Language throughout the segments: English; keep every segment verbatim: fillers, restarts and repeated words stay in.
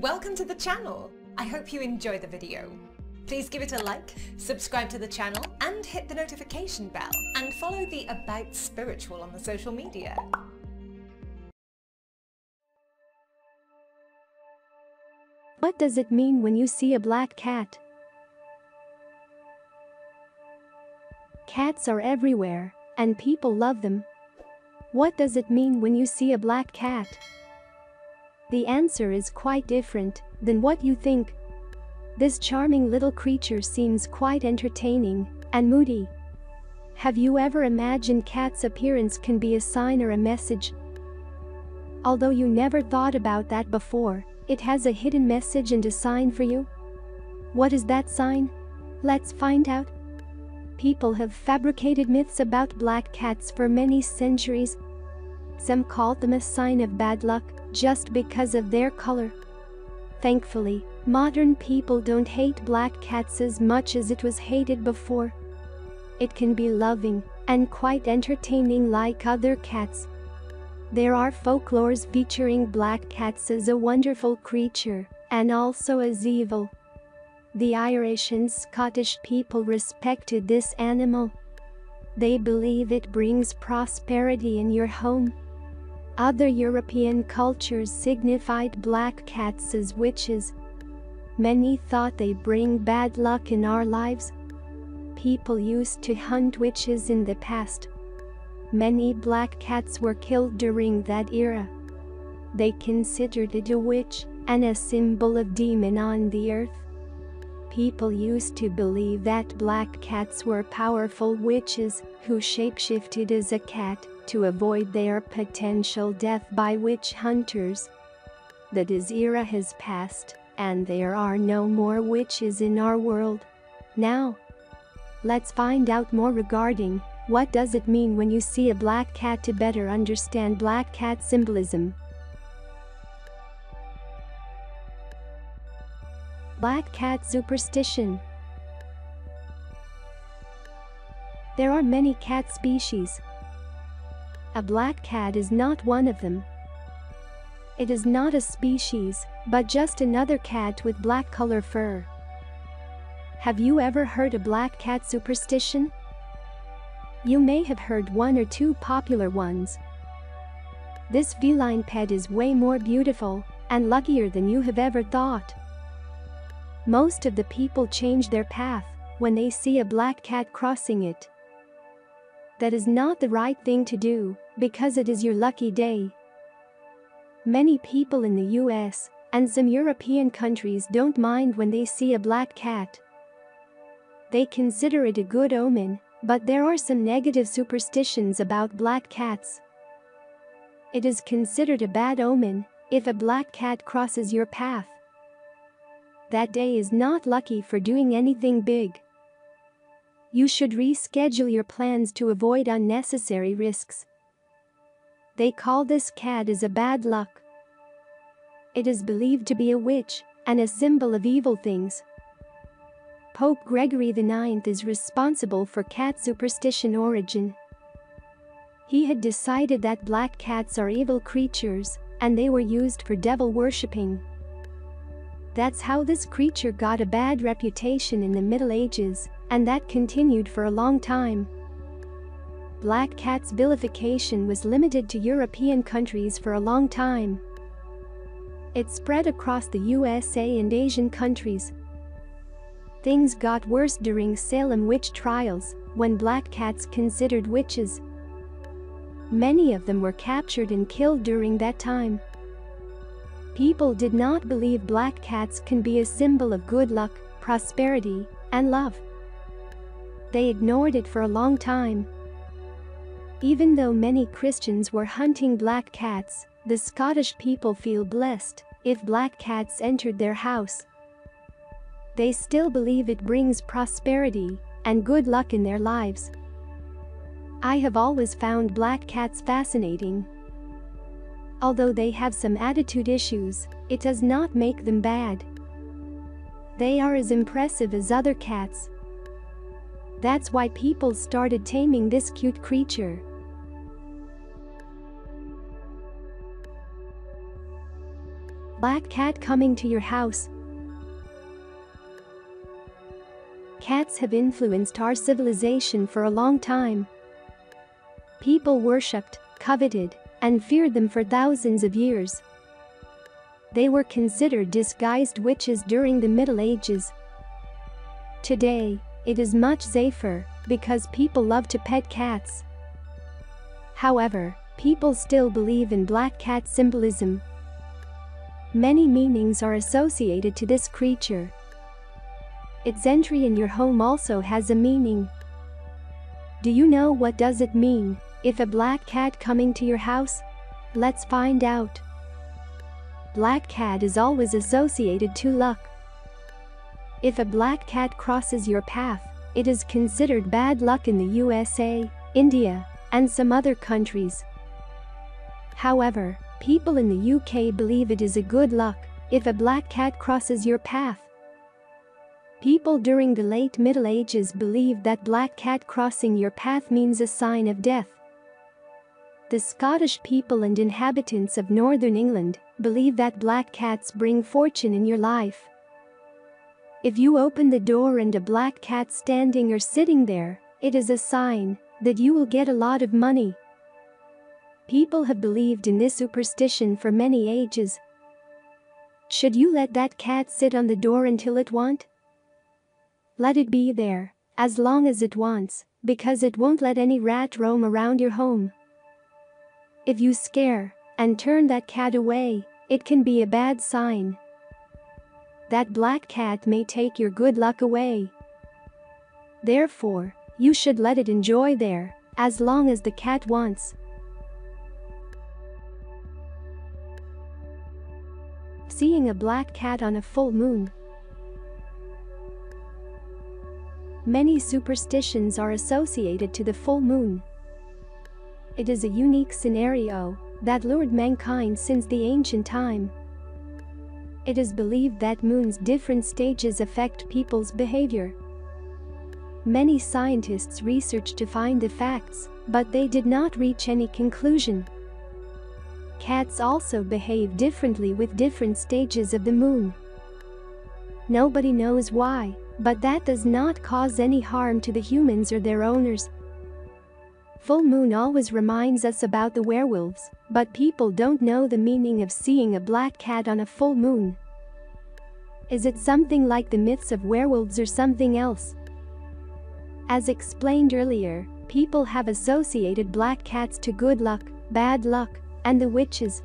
Welcome to the channel! I hope you enjoy the video. Please give it a like, subscribe to the channel and hit the notification bell, and follow the About Spiritual on the social media. What does it mean when you see a black cat? Cats are everywhere, and people love them. What does it mean when you see a black cat? The answer is quite different than what you think. This charming little creature seems quite entertaining and moody. Have you ever imagined cats' appearance can be a sign or a message? Although you never thought about that before, it has a hidden message and a sign for you. What is that sign? Let's find out. People have fabricated myths about black cats for many centuries. Some called them a sign of bad luck, just because of their color. Thankfully, modern people don't hate black cats as much as it was hated before. It can be loving and quite entertaining like other cats. There are folklores featuring black cats as a wonderful creature, and also as evil. The Irish and Scottish people respected this animal. They believe it brings prosperity in your home. Other European cultures signified black cats as witches. Many thought they bring bad luck in our lives. People used to hunt witches in the past. Many black cats were killed during that era. They considered it a witch and a symbol of demon on the earth. People used to believe that black cats were powerful witches who shapeshifted as a cat to avoid their potential death by witch hunters. That era has passed, and there are no more witches in our world now. Let's find out more regarding what does it mean when you see a black cat to better understand black cat symbolism. Black cat superstition. There are many cat species. A black cat is not one of them. It is not a species, but just another cat with black color fur. Have you ever heard a black cat superstition? You may have heard one or two popular ones. This feline pet is way more beautiful and luckier than you have ever thought. Most of the people change their path when they see a black cat crossing it. That is not the right thing to do, because it is your lucky day. Many people in the U S and some European countries don't mind when they see a black cat. They consider it a good omen, but there are some negative superstitions about black cats. It is considered a bad omen if a black cat crosses your path. That day is not lucky for doing anything big. You should reschedule your plans to avoid unnecessary risks. They call this cat as a bad luck. It is believed to be a witch and a symbol of evil things. Pope Gregory the ninth is responsible for cat superstition origin. He had decided that black cats are evil creatures, and they were used for devil worshipping. That's how this creature got a bad reputation in the Middle Ages, and that continued for a long time. Black cats' vilification was limited to European countries for a long time. It spread across the U S A and Asian countries. Things got worse during Salem witch trials, when black cats considered witches. Many of them were captured and killed during that time. People did not believe black cats can be a symbol of good luck, prosperity, and love. They ignored it for a long time. Even though many Christians were hunting black cats, the Scottish people feel blessed if black cats entered their house. They still believe it brings prosperity and good luck in their lives. I have always found black cats fascinating. Although they have some attitude issues, it does not make them bad. They are as impressive as other cats. That's why people started taming this cute creature. Black cat coming to your house. Cats have influenced our civilization for a long time. People worshipped, coveted, and feared them for thousands of years. They were considered disguised witches during the Middle Ages. Today, it is much safer because people love to pet cats. However, people still believe in black cat symbolism. Many meanings are associated to this creature. Its entry in your home also has a meaning. Do you know what does it mean, if a black cat coming to your house? Let's find out. Black cat is always associated to luck. If a black cat crosses your path, it is considered bad luck in the U S A, India, and some other countries. However, people in the U K believe it is a good luck if a black cat crosses your path. People during the late Middle Ages believed that black cat crossing your path means a sign of death. The Scottish people and inhabitants of northern England believe that black cats bring fortune in your life. If you open the door and a black cat standing or sitting there, it is a sign that you will get a lot of money. People have believed in this superstition for many ages. Should you let that cat sit on the door until it wants? Let it be there as long as it wants, because it won't let any rat roam around your home. If you scare and turn that cat away, it can be a bad sign. That black cat may take your good luck away. Therefore, you should let it enjoy there, as long as the cat wants. Seeing a black cat on a full moon. Many superstitions are associated to the full moon. It is a unique scenario that lured mankind since the ancient time. It is believed that moon's different stages affect people's behavior. Many scientists researched to find the facts, but they did not reach any conclusion. Cats also behave differently with different stages of the moon. Nobody knows why, but that does not cause any harm to the humans or their owners. Full moon always reminds us about the werewolves, but people don't know the meaning of seeing a black cat on a full moon. Is it something like the myths of werewolves or something else? As explained earlier, people have associated black cats to good luck, bad luck, and the witches.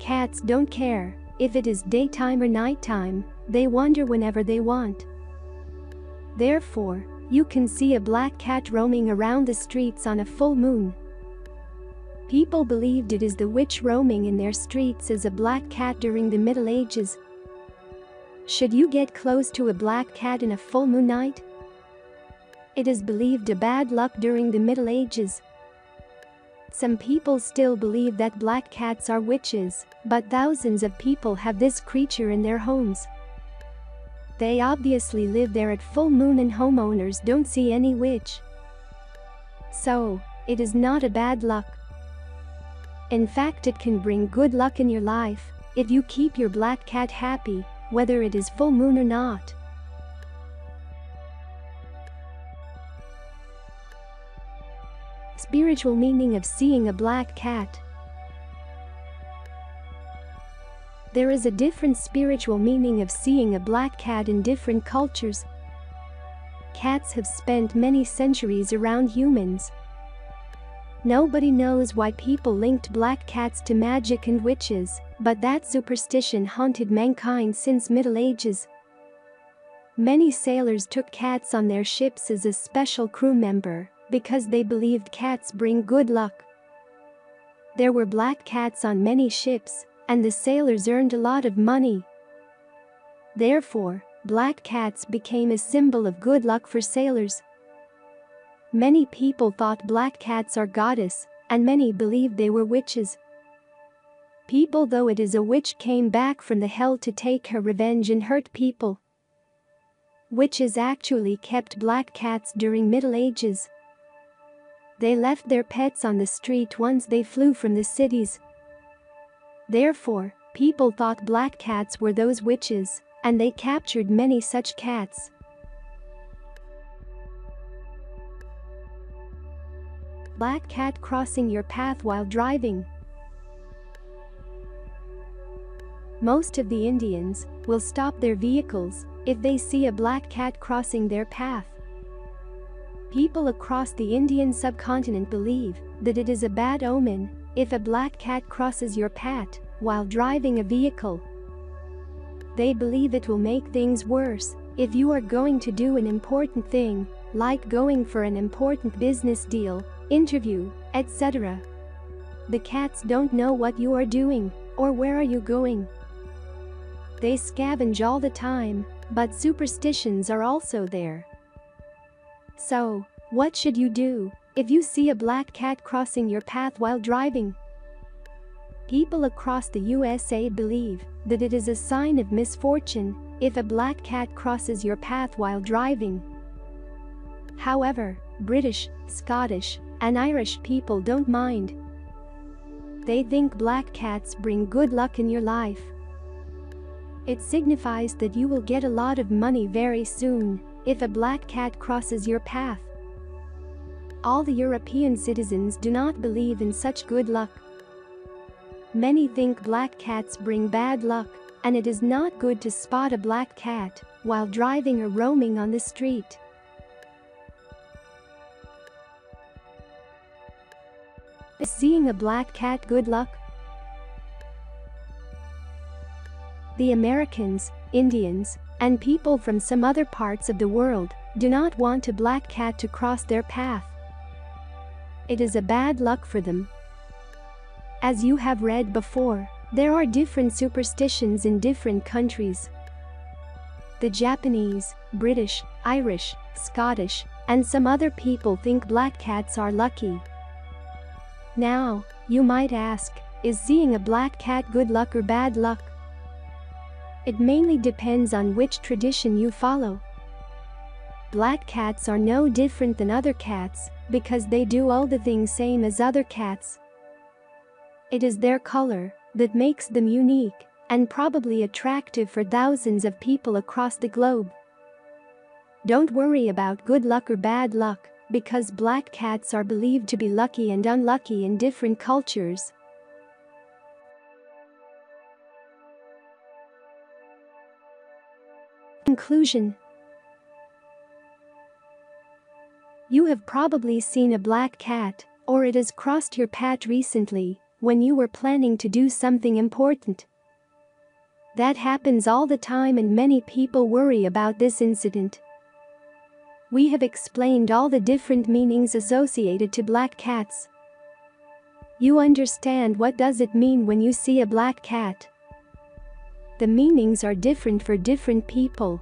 Cats don't care if it is daytime or nighttime, they wander whenever they want. Therefore, you can see a black cat roaming around the streets on a full moon. People believed it is the witch roaming in their streets as a black cat during the Middle Ages. Should you get close to a black cat in a full moon night? It is believed a bad luck during the Middle Ages. Some people still believe that black cats are witches, but thousands of people have this creature in their homes. They obviously live there at full moon and homeowners don't see any witch. So, it is not a bad luck. In fact, it can bring good luck in your life if you keep your black cat happy, whether it is full moon or not. Spiritual meaning of seeing a black cat. There is a different spiritual meaning of seeing a black cat in different cultures. Cats have spent many centuries around humans. Nobody knows why people linked black cats to magic and witches, but that superstition haunted mankind since Middle Ages. Many sailors took cats on their ships as a special crew member because they believed cats bring good luck. There were black cats on many ships, and the sailors earned a lot of money. Therefore, black cats became a symbol of good luck for sailors. Many people thought black cats are goddess, and many believed they were witches. People though it is a witch came back from the hell to take her revenge and hurt people. Witches actually kept black cats during Middle Ages. They left their pets on the street once they flew from the cities. Therefore, People thought black cats were those witches, and they captured many such cats. Black cat crossing your path while driving. Most of the Indians will stop their vehicles if they see a black cat crossing their path. People across the Indian subcontinent believe that it is a bad omen if a black cat crosses your path while driving a vehicle. They believe it will make things worse if you are going to do an important thing, like going for an important business deal, interview, et cetera. The cats don't know what you are doing or where are you going. They scavenge all the time, but superstitions are also there. So, what should you do if you see a black cat crossing your path while driving? People across the U S A believe that it is a sign of misfortune if a black cat crosses your path while driving. However, British, Scottish, and Irish people don't mind. They think black cats bring good luck in your life. It signifies that you will get a lot of money very soon if a black cat crosses your path. All the European citizens do not believe in such good luck. Many think black cats bring bad luck, and it is not good to spot a black cat while driving or roaming on the street. Is seeing a black cat good luck? The Americans, Indians, and people from some other parts of the world do not want a black cat to cross their path. It is a bad luck for them. As you have read before, there are different superstitions in different countries. The Japanese, British, Irish, Scottish, and some other people think black cats are lucky. Now, you might ask, is seeing a black cat good luck or bad luck? It mainly depends on which tradition you follow. Black cats are no different than other cats because they do all the things same as other cats. It is their color that makes them unique and probably attractive for thousands of people across the globe. Don't worry about good luck or bad luck because black cats are believed to be lucky and unlucky in different cultures. Conclusion. You have probably seen a black cat, or it has crossed your path recently, when you were planning to do something important. That happens all the time and many people worry about this incident. We have explained all the different meanings associated to black cats. You understand what does it mean when you see a black cat. The meanings are different for different people.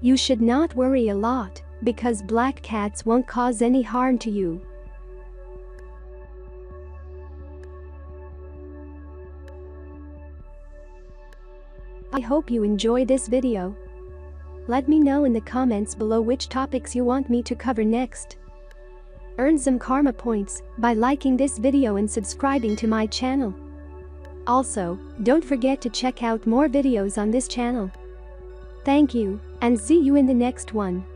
You should not worry a lot because black cats won't cause any harm to you. I hope you enjoy this video. Let me know in the comments below which topics you want me to cover next. Earn some karma points by liking this video and subscribing to my channel. Also, don't forget to check out more videos on this channel. Thank you, and see you in the next one.